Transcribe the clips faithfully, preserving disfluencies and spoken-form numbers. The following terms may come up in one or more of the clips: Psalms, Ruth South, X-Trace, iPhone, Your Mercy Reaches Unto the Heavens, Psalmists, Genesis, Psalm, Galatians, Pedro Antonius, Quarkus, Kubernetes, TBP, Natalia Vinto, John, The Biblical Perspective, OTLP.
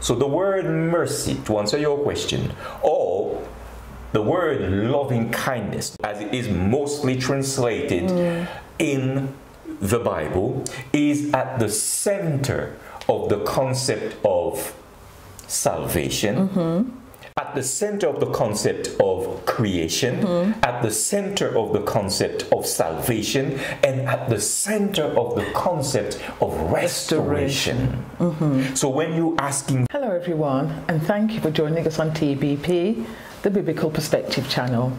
So the word mercy, to answer your question, or the word loving kindness, as it is mostly translated mm. in the Bible, is at the center of the concept of salvation, mm-hmm. at the center of the concept of creation, mm-hmm. at the center of the concept of salvation, and at the center of the concept of restoration. Mm-hmm. So when you asking... Hello everyone, and thank you for joining us on T B P, the Biblical Perspective channel.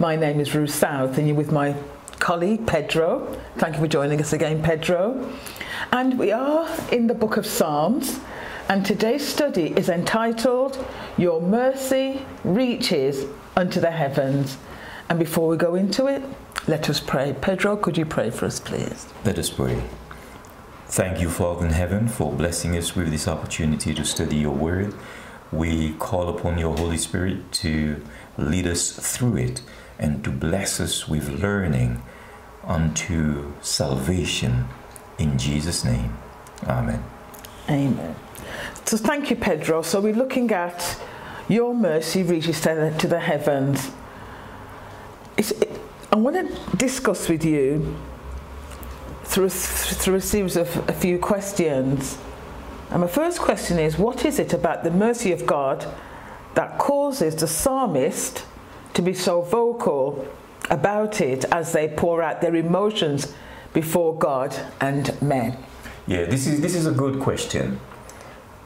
My name is Ruth South, and you're with my colleague Pedro. Thank you for joining us again, Pedro. And we are in the book of Psalms, and today's study is entitled Your Mercy Reaches Unto the Heavens. And before we go into it, let us pray. Pedro, could you pray for us, please? Let us pray. Thank you, Father in heaven, for blessing us with this opportunity to study your word. We call upon your Holy Spirit to lead us through it and to bless us with learning unto salvation. In Jesus' name, amen. Amen. So thank you, Pedro. So we're looking at Your Mercy Reaches to the Heavens. It's, it, I want to discuss with you through a, through a series of a few questions. And my first question is, what is it about the mercy of God that causes the psalmist to be so vocal about it as they pour out their emotions before God and men? Yeah, this is, this is a good question.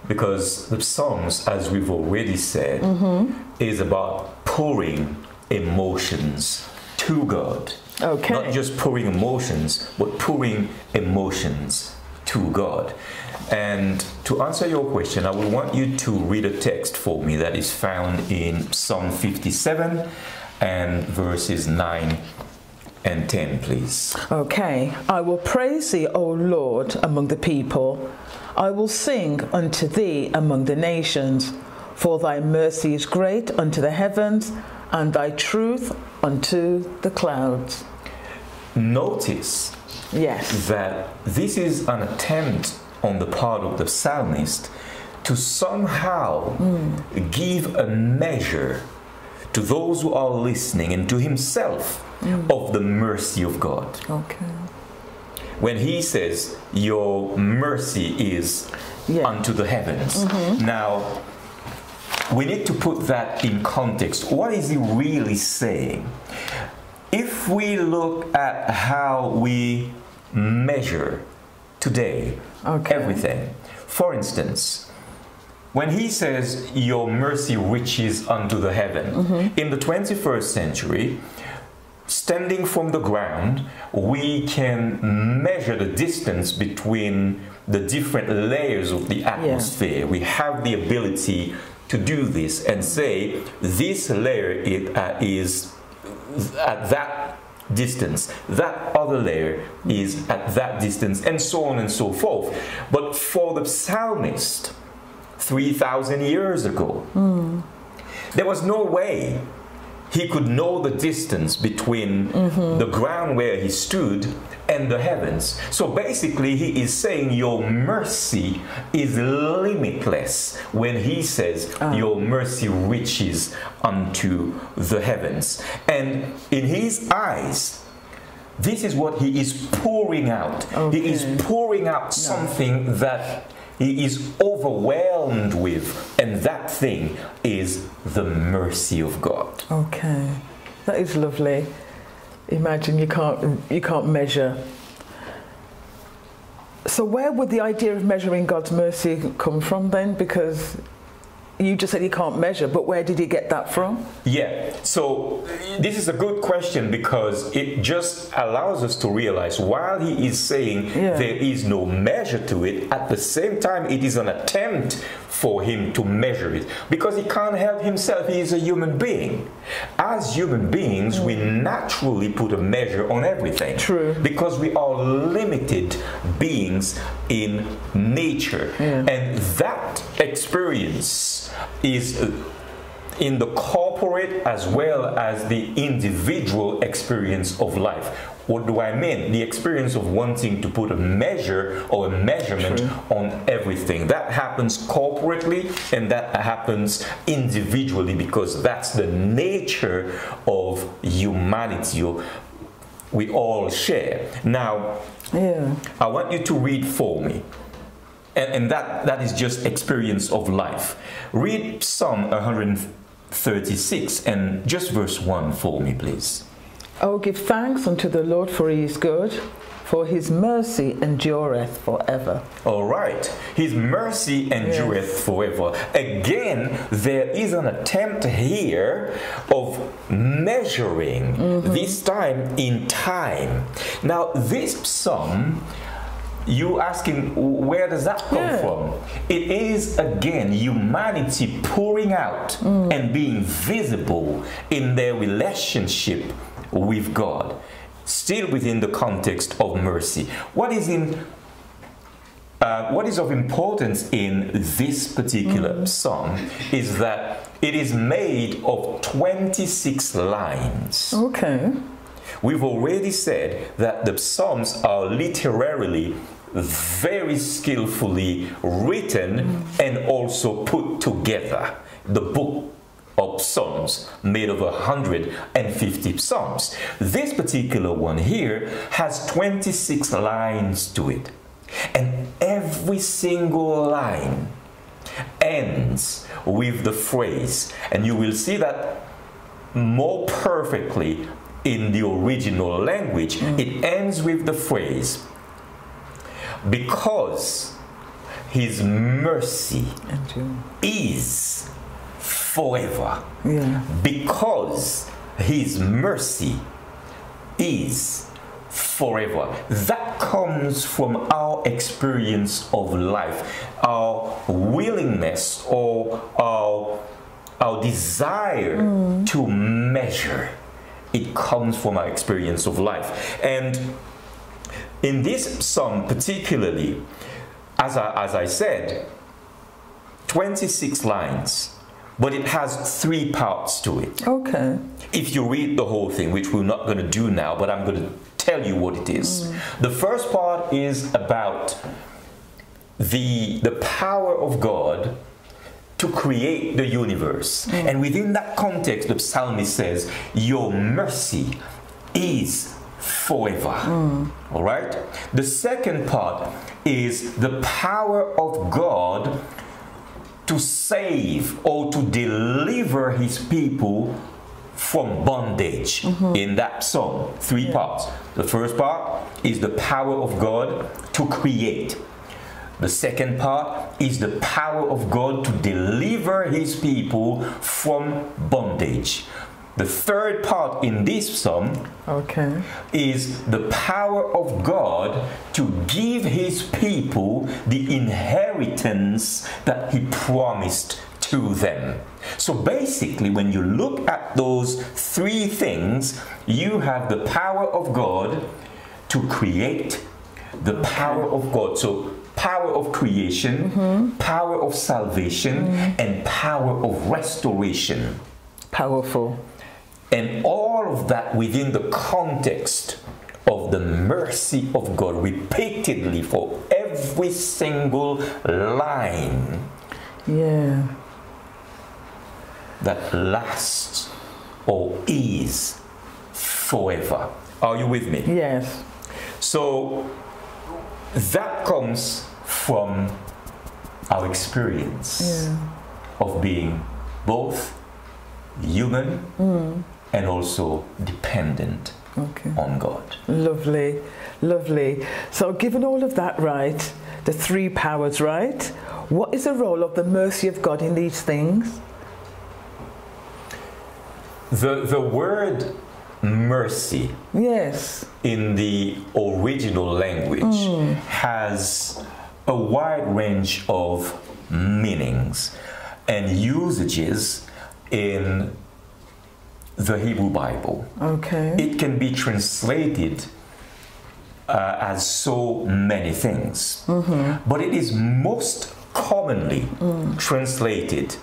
Because the Psalms, as we've already said, mm-hmm. is about pouring emotions to God. Okay. Not just pouring emotions, but pouring emotions to God. And to answer your question, I would want you to read a text for me that is found in Psalm fifty-seven and verses nine and ten, please. Okay. I will praise thee, O Lord, among the people. I will sing unto thee among the nations, for thy mercy is great unto the heavens, and thy truth unto the clouds. Notice yes. that this is an attempt on the part of the psalmist to somehow mm. give a measure to those who are listening and to himself mm. of the mercy of God. Okay. When he says, your mercy is yeah. unto the heavens. Mm-hmm. Now, we need to put that in context. What is he really saying? If we look at how we measure today okay. everything, for instance, when he says, your mercy reaches unto the heaven, mm-hmm. in the twenty-first century, standing from the ground, we can measure the distance between the different layers of the atmosphere. Yeah. We have the ability to do this and say, this layer it, uh, is at that distance, that other layer is at that distance, and so on and so forth. But for the psalmist, three thousand years ago, mm. there was no way he could know the distance between mm-hmm. the ground where he stood and the heavens. So basically he is saying your mercy is limitless when he says oh. your mercy reaches unto the heavens. And in his eyes, this is what he is pouring out. Okay. He is pouring out no. something that he is overwhelmed with, and that thing is the mercy of God. Okay, that is lovely. Imagine you can't, you can't measure. So where would the idea of measuring God's mercy come from then? Because you just said you can't measure, but where did he get that from? Yeah, so this is a good question because it just allows us to realize while he is saying yeah. there is no measure to it, at the same time it is an attempt for him to measure it because he can't help himself. He is a human being. As human beings, mm. we naturally put a measure on everything. True. Because we are limited beings in nature. Yeah. And that experience is in the corporate as well as the individual experience of life. What do I mean? The experience of wanting to put a measure or a measurement True. on everything. That happens corporately and that happens individually, because that's the nature of humanity we all share. Now, yeah. I want you to read for me. And, and that, that is just experience of life. Read Psalm one thirty-six and just verse one for me, please. Oh, give thanks unto the Lord, for he is good, for his mercy endureth forever. All right. His mercy endureth yes. forever. Again, there is an attempt here of measuring, mm-hmm. this time in time. Now, this psalm, you asking, where does that come yeah. from? It is, again, humanity pouring out mm. and being visible in their relationship with God, still within the context of mercy. What is in, uh, what is of importance in this particular mm. psalm is that it is made of twenty-six lines. Okay. We've already said that the Psalms are literarily very skillfully written and also put together. The book of Psalms, made of one hundred fifty Psalms. This particular one here has twenty-six lines to it. And every single line ends with the phrase, and you will see that more perfectly in the original language. Mm. It ends with the phrase, because his mercy is forever. Yeah. Because his mercy is forever. That comes from our experience of life, our willingness or our, our desire mm. to measure. It comes from our experience of life. And in this psalm particularly, as I, as I said, twenty-six lines, but it has three parts to it. Okay. If you read the whole thing, which we're not going to do now, but I'm going to tell you what it is. Mm. The first part is about the, the power of God to create the universe. Mm. And within that context, the psalmist says, your mercy is forever. Mm. All right? The second part is the power of God to save or to deliver his people from bondage. Mm-hmm. In that psalm, three yeah. parts. The first part is the power of God to create. The second part is the power of God to deliver his people from bondage. The third part in this psalm okay. is the power of God to give his people the inheritance that he promised to them. So basically, when you look at those three things, you have the power of God to create, the power of God. So power of creation, mm-hmm. power of salvation, mm-hmm. and power of restoration. Powerful. And all of that within the context of the mercy of God, repeatedly for every single line. Yeah. That lasts or is forever. Are you with me? Yes. So that comes from our experience yeah. of being both human mm. and also dependent okay. on God. Lovely, lovely. So given all of that right, the three powers right, what is the role of the mercy of God in these things? The, the word mercy yes in the original language mm. has a wide range of meanings and usages in the Hebrew Bible. Okay. It can be translated uh, as so many things, mm-hmm. but it is most commonly mm. translated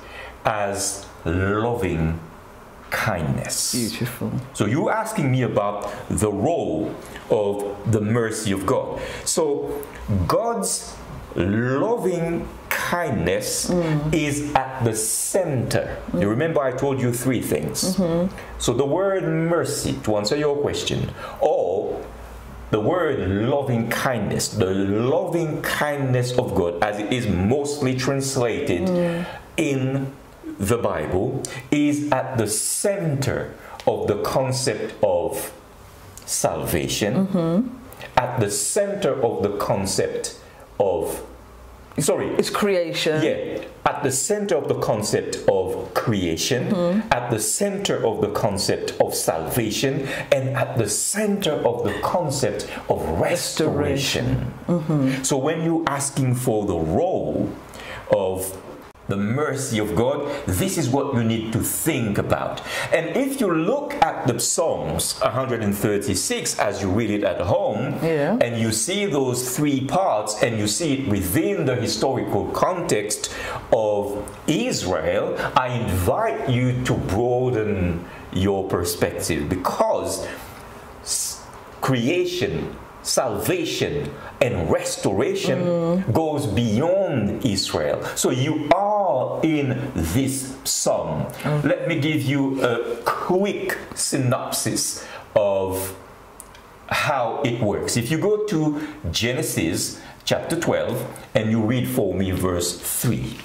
as loving kindness. Beautiful. So you're asking me about the role of the mercy of God. So God's loving kindness mm. is at the center. Mm. You remember I told you three things. Mm-hmm. So the word mercy, to answer your question, or the word loving kindness, the loving kindness of God, as it is mostly translated mm. in the Bible, is at the center of the concept of salvation, mm-hmm. at the center of the concept of, sorry. It's creation. Yeah. At the center of the concept of creation, mm-hmm. at the center of the concept of salvation, and at the center of the concept of restoration. restoration. Mm-hmm. So when you're asking for the role of the mercy of God, this is what you need to think about. And if you look at the Psalms one hundred thirty-six as you read it at home, yeah. and you see those three parts, and you see it within the historical context of Israel, I invite you to broaden your perspective, because creation, salvation and restoration mm. goes beyond Israel. So you are in this psalm. Mm. Let me give you a quick synopsis of how it works. If you go to Genesis chapter twelve and you read for me verse three.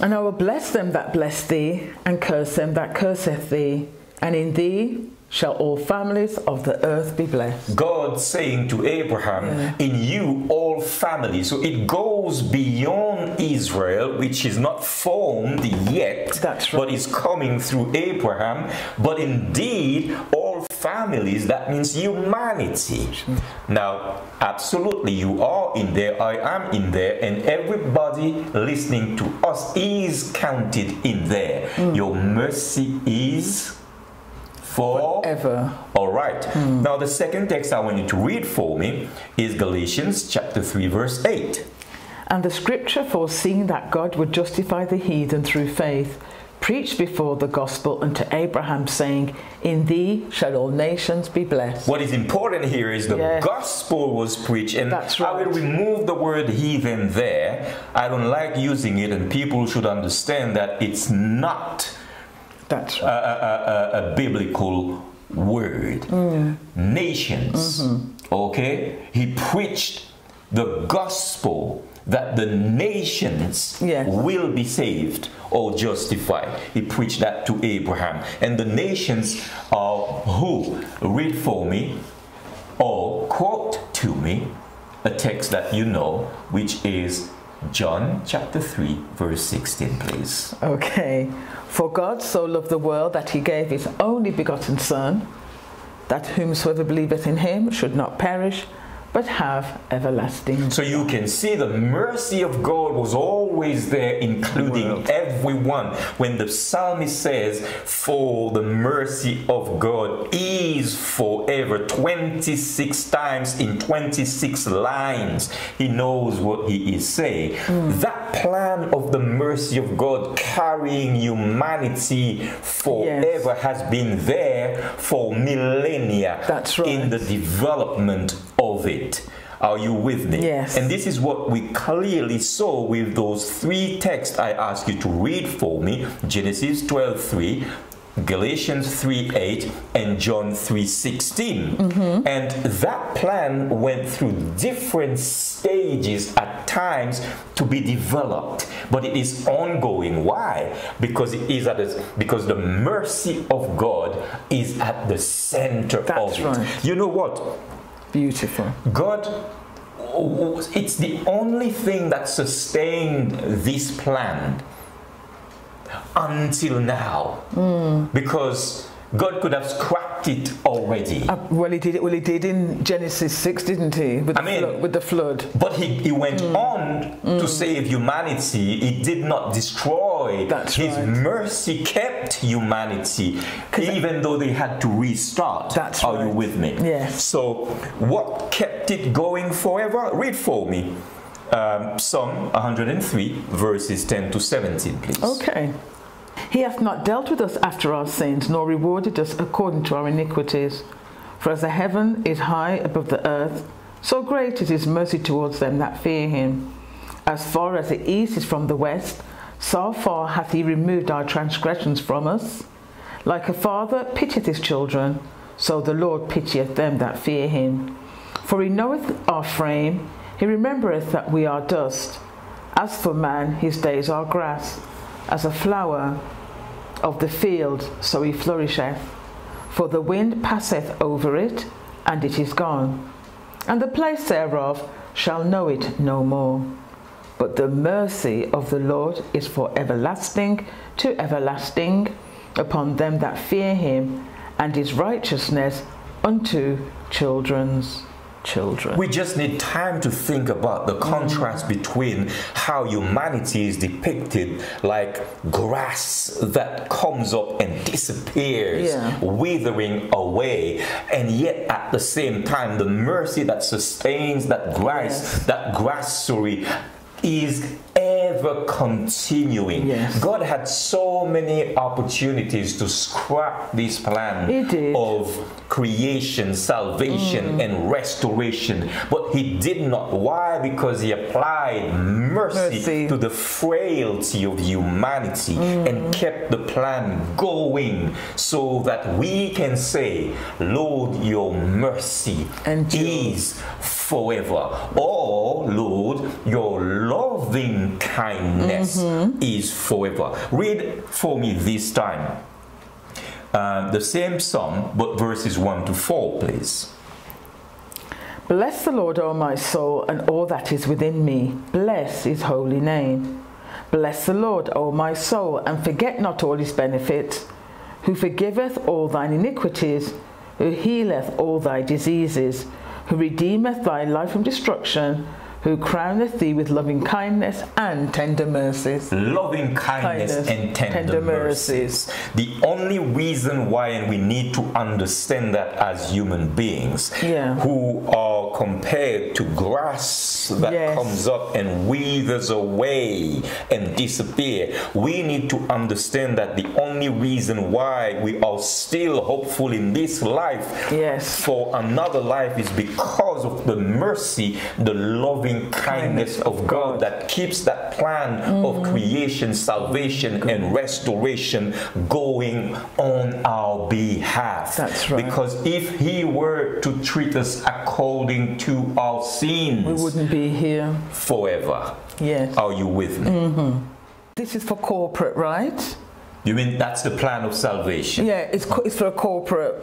And I will bless them that bless thee, and curse them that curseth thee, and in thee shall all families of the earth be blessed. God saying to Abraham, yeah. in you all families. So it goes beyond Israel, which is not formed yet, That's right. but is coming through Abraham. But indeed, all families, that means humanity. Now, absolutely, you are in there, I am in there, and everybody listening to us is counted in there. Mm. Your mercy is forever. All right. Mm. Now the second text I want you to read for me is Galatians chapter three verse eight. And the scripture, foreseeing that God would justify the heathen through faith, preached before the gospel unto Abraham, saying, in thee shall all nations be blessed. What is important here is the yes. gospel was preached, and That's right. I will remove the word heathen there. I don't like using it, and people should understand that it's not That's right. a, a, a, a biblical word. Mm. Nations. Mm-hmm. Okay? He preached the gospel that the nations yes. will be saved or justified. He preached that to Abraham. And the nations are who? Read for me or quote to me a text that you know, which is John chapter three verse sixteen, please. Okay. For God so loved the world that he gave his only begotten Son, that whomsoever believeth in him should not perish, but have everlasting life. So you can see the mercy of God was always there, including world. everyone. When the psalmist says, for the mercy of God is forever, twenty-six times in twenty-six lines, he knows what he is saying. Mm. That plan of the mercy of God carrying humanity forever yes. has been there for millennia. That's right. In the development of it. Are you with me? Yes. And this is what we clearly saw with those three texts I asked you to read for me. Genesis twelve three, Galatians three eight, and John three sixteen. Mm-hmm. And that plan went through different stages at times to be developed, but it is ongoing. Why? Because it is at a, because the mercy of God is at the center That's of it. Right. You know what? Beautiful. God, it's the only thing that sustained this plan until now. Mm. Because God could have scrapped it already. Uh, well, he did it. Well, he did in Genesis six, didn't he? With the, I mean, flood, with the flood. But he, he went mm. on mm. to save humanity. He did not destroy. That's His right. mercy kept humanity, even though they had to restart. That's Are right. you with me? Yes. So, what kept it going forever? Read for me um, Psalm one hundred three, verses ten to seventeen, please. Okay. He hath not dealt with us after our sins, nor rewarded us according to our iniquities. For as the heaven is high above the earth, so great is his mercy towards them that fear him. As far as the east is from the west, so far hath he removed our transgressions from us. Like a father pitieth his children, so the Lord pitieth them that fear him. For he knoweth our frame, he remembereth that we are dust. As for man, his days are grass, as a flower of the field, so he flourisheth. For the wind passeth over it, and it is gone, and the place thereof shall know it no more. But the mercy of the Lord is for everlasting to everlasting upon them that fear him, and his righteousness unto children's children. We just need time to think about the contrast mm. between how humanity is depicted like grass that comes up and disappears, yeah. withering away, and yet at the same time the mercy that sustains that grass, yes. that grass, sorry, is ever continuing. Yes. God had so many opportunities to scrap this plan of creation, salvation, mm. and restoration, but he did not. Why? Because he applied mercy, mercy. to the frailty of humanity mm. and kept the plan going so that we can say, Lord, your mercy is forever, or Lord, your loving kindness mm-hmm. is forever. Read for me this time uh, the same psalm, but verses one to four, please. Bless the Lord, O my soul, and all that is within me. Bless his holy name. Bless the Lord, O my soul, and forget not all his benefits, who forgiveth all thine iniquities, who healeth all thy diseases, who redeemeth thy life from destruction, who crowneth thee with loving kindness and tender mercies. Loving kindness, kindness and tender, tender mercies. mercies. The only reason why, and we need to understand that as human beings, yeah. who are compared to grass that yes. comes up and withers away and disappear, we need to understand that the only reason why we are still hopeful in this life yes. for another life is because of the mercy, the loving kindness of God that keeps that plan mm. of creation, salvation, Good. and restoration going on our behalf. That's right. Because if he were to treat us according to our sins, we wouldn't be here forever. Yes. Are you with me? Mm-hmm. This is for corporate, right? You mean that's the plan of salvation? Yeah, it's, it's for a corporate,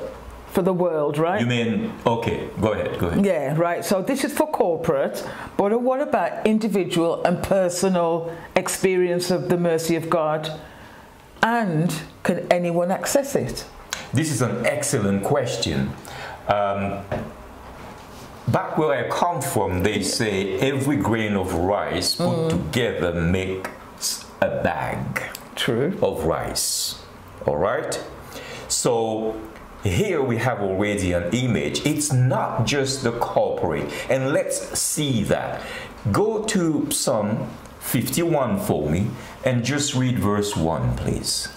for the world, right? You mean, okay, go ahead, go ahead. Yeah, right, so this is for corporate, but what about individual and personal experience of the mercy of God? And can anyone access it? This is an excellent question. Um, back where I come from, they say every grain of rice put mm. together makes a bag True. of rice, all right? So, here we have already an image. It's not just the corporate. And let's see that. Go to Psalm fifty-one for me and just read verse one, please.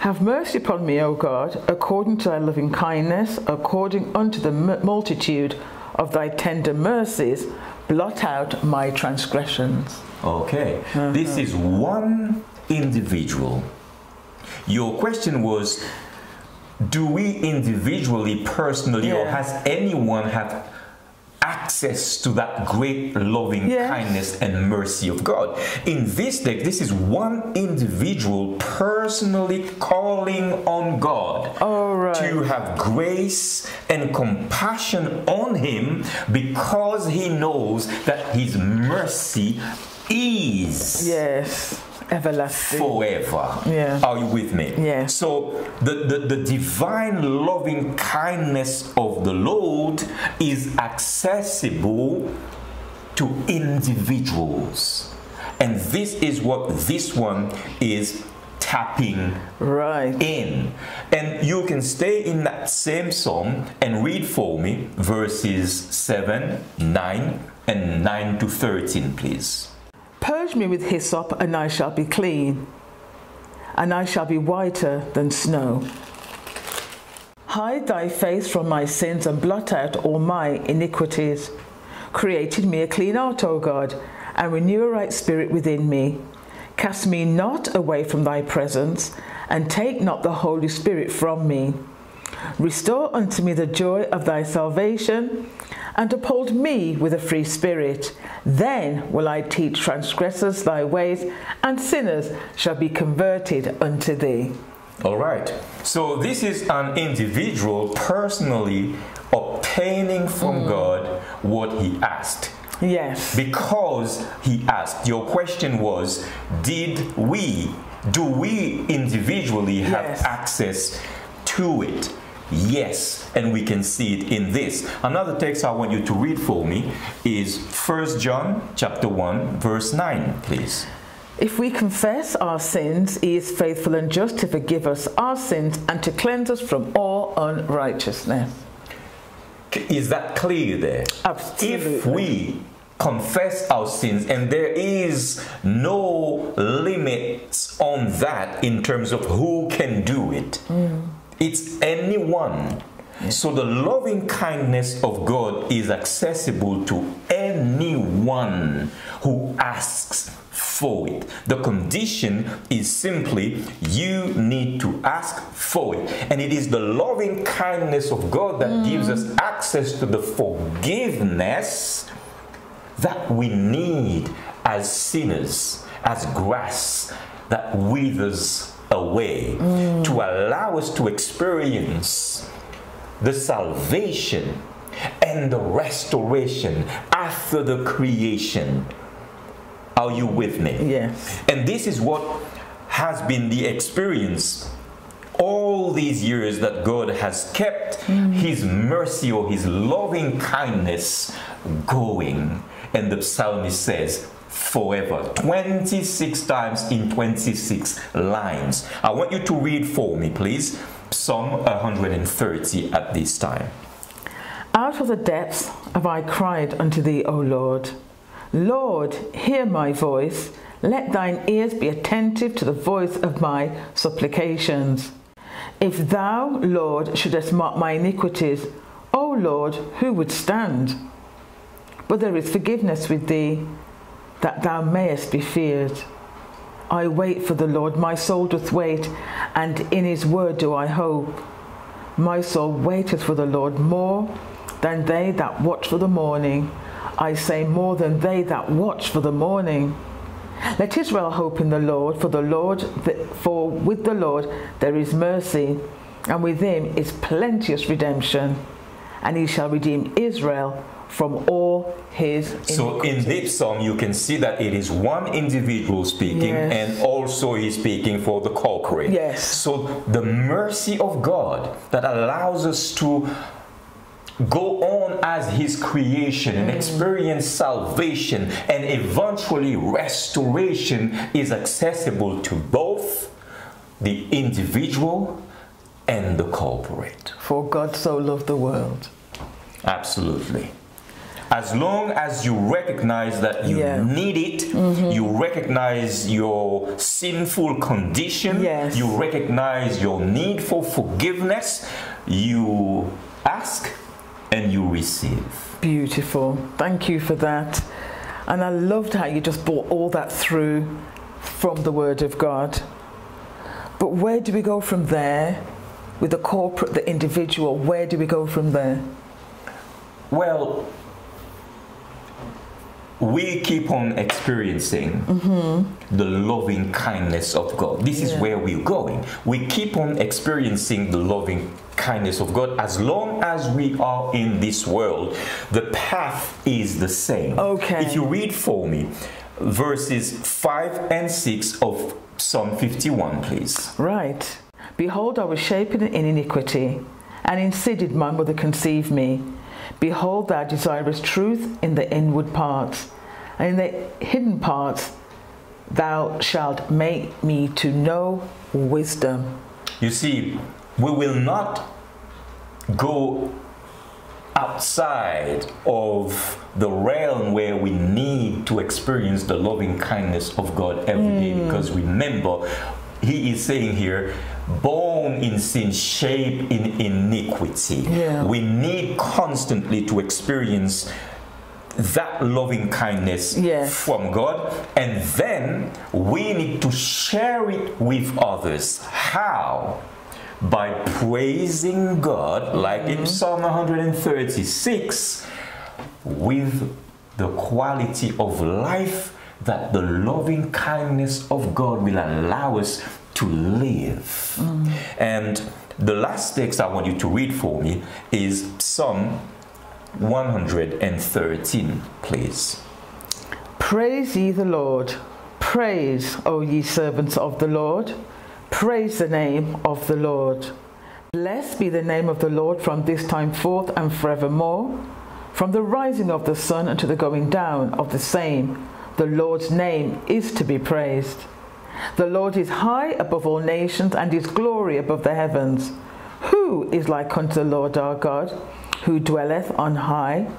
Have mercy upon me, O God, according to thy loving kindness, according unto the multitude of thy tender mercies, blot out my transgressions. Okay, uh-huh. This is one individual. Your question was, do we individually, personally, yeah. or has anyone have access to that great loving yes. kindness and mercy of God? In this text, this is one individual personally calling on God All right. to have grace and compassion on him because he knows that his mercy is. Yes. Everlasting. Forever. Yeah. Are you with me? Yeah. So the, the, the divine loving kindness of the Lord is accessible to individuals. And this is what this one is tapping right. in. And you can stay in that same psalm and read for me verses seven, nine, and nine to thirteen, please. Purge me with hyssop, and I shall be clean. and I shall be whiter than snow. Hide thy face from my sins and blot out all my iniquities. Create in me a clean heart, O God, and renew a right spirit within me. Cast me not away from thy presence, and take not the Holy Spirit from me. Restore unto me the joy of thy salvation, and uphold me with a free spirit. Then will I teach transgressors thy ways, and sinners shall be converted unto thee. All right. So this is an individual personally obtaining from mm. God what he asked. Yes. Because he asked. Your question was, did we, do we individually have yes. access to it? Yes, and we can see it in this. Another text I want you to read for me is First John chapter one verse nine, please. If we confess our sins, he is faithful and just to forgive us our sins and to cleanse us from all unrighteousness. Is that clear there? Absolutely. If we confess our sins, and there is no limits on that in terms of who can do it. Mm. It's anyone. Yes. So the loving kindness of God is accessible to anyone who asks for it. The condition is simply you need to ask for it. And it is the loving kindness of God that mm. gives us access to the forgiveness that we need as sinners, as grass that withers away, mm. to allow us to experience the salvation and the restoration after the creation. Are you with me? Yes. And this is what has been the experience all these years that God has kept mm. his mercy or his loving kindness going. And the psalmist says, forever, twenty-six times in twenty-six lines. I want you to read for me, please, Psalm one hundred thirty at this time. Out of the depths have I cried unto thee, O Lord. Lord, hear my voice. Let thine ears be attentive to the voice of my supplications. If thou, Lord, shouldest mark my iniquities, O Lord, who would stand? But there is forgiveness with thee, that thou mayest be feared. I wait for the Lord, my soul doth wait, and in his word do I hope. My soul waiteth for the Lord more than they that watch for the morning. I say more than they that watch for the morning. Let Israel hope in the Lord, for the Lord, for with the Lord there is mercy, and with him is plenteous redemption, and he shall redeem Israel from all his So in this psalm you can see that it is one individual speaking, yes. and also he's speaking for the corporate. Yes. So the mercy of God that allows us to go on as his creation mm. and experience salvation and eventually restoration is accessible to both the individual and the corporate. For God so loved the world. Absolutely. As long as you recognize that you yeah. need it, mm-hmm. you recognize your sinful condition, yes. you recognize your need for forgiveness, you ask and you receive. Beautiful. Thank you for that. And I loved how you just brought all that through from the Word of God. But where do we go from there with the corporate, the individual? Where do we go from there? Well, we keep on experiencing mm-hmm. the loving kindness of God. This yeah. is where we're going. We keep on experiencing the loving kindness of God as long as we are in this world. The path is the same. Okay. If you read for me verses five and six of Psalm fifty-one, please. Right. Behold, I was shapen in iniquity, and in sin did my mother conceive me. Behold, thou desirest truth in the inward parts, and in the hidden parts thou shalt make me to know wisdom. You see, we will not go outside of the realm where we need to experience the loving kindness of God every mm. day, because remember, he is saying here, born in sin, shaped in iniquity. Yeah. We need constantly to experience that loving kindness yes. from God, and then we need to share it with others. How? By praising God, like mm-hmm. in Psalm one thirty-six, with the quality of life that the loving kindness of God will allow us to live. Mm-hmm. And the last text I want you to read for me is Psalm one thirteen, please. Praise ye the Lord. Praise, O ye servants of the Lord. Praise the name of the Lord. Blessed be the name of the Lord from this time forth and forevermore. From the rising of the sun unto the going down of the same, the Lord's name is to be praised. The Lord is high above all nations, and his glory above the heavens. Who is like unto the Lord our God, who dwelleth on high,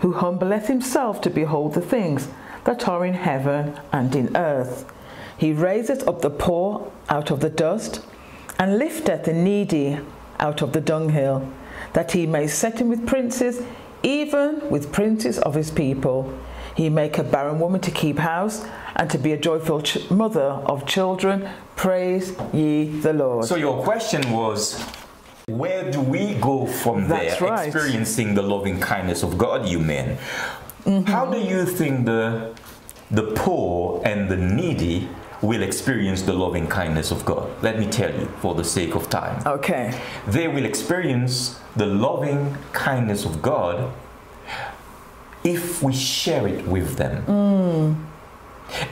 who humbleth himself to behold the things that are in heaven and in earth? He raiseth up the poor out of the dust, and lifteth the needy out of the dunghill, that he may set him with princes, even with princes of his people. He make a barren woman to keep house, and to be a joyful ch mother of children. Praise ye the Lord. So your question was, where do we go from That's there, right. experiencing the loving kindness of God, you men? Mm-hmm. How do you think the, the poor and the needy will experience the loving kindness of God? Let me tell you, for the sake of time. Okay. They will experience the loving kindness of God if we share it with them. Mm.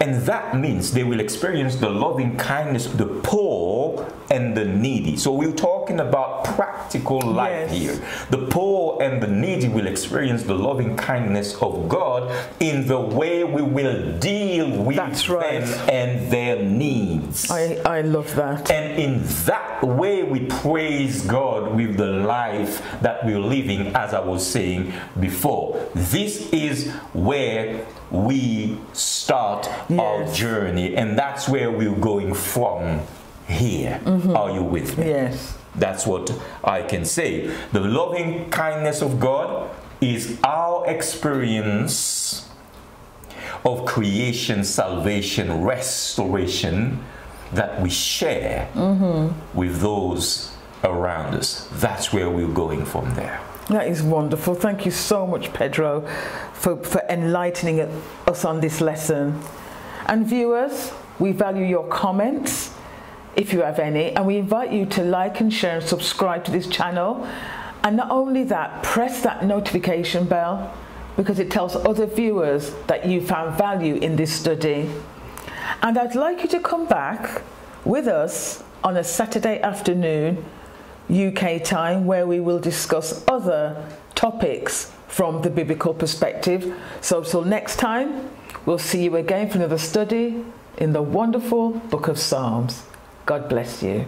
And that means they will experience the loving kindness of the poor and the needy. So we're talking about practical life yes. here. The poor and the needy will experience the loving kindness of God in the way we will deal with That's right. them and their needs. I, I love that. And in that way we praise God with the life that we're living, as I was saying before. This is where we start yes. our journey, and that's where we're going from here. Mm-hmm. Are you with me? Yes. That's what I can say. The loving kindness of God is our experience of creation, salvation, restoration that we share mm-hmm. with those around us. That's where we're going from there. That is wonderful. Thank you so much, Pedro, for, for enlightening us on this lesson. And viewers, we value your comments, if you have any, and we invite you to like and share and subscribe to this channel. And not only that, press that notification bell, because it tells other viewers that you found value in this study. And I'd like you to come back with us on a Saturday afternoon U K time, where we will discuss other topics from the biblical perspective. So till next time, we'll see you again for another study in the wonderful book of Psalms. God bless you.